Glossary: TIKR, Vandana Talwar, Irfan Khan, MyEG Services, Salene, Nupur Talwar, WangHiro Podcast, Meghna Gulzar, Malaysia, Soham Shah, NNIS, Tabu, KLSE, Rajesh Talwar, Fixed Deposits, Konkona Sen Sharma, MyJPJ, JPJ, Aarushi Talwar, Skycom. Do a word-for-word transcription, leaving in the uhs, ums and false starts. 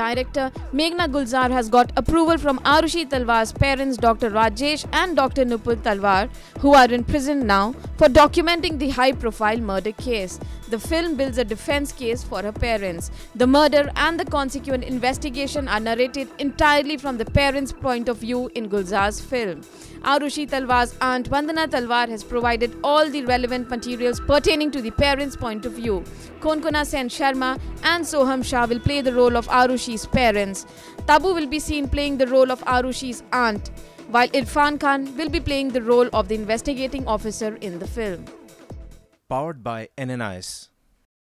director Meghna Gulzar has got approval from Aarushi Talwar's parents Doctor Rajesh and Doctor Nupur Talwar, who are in prison now, for documenting the high-profile murder case. The film builds a defense case for her parents. The murder and the consequent investigation are narrated entirely from the parents' point of view in Gulzar's film. Aarushi Talwar's aunt Vandana Talwar has provided all the relevant materials pertaining to the parents' point of view. Konkona Sen Sharma and Soham Shah will play the role of Arushi's parents. Tabu will be seen playing the role of Arushi's aunt, while Irfan Khan will be playing the role of the investigating officer in the film. Powered by N N I S.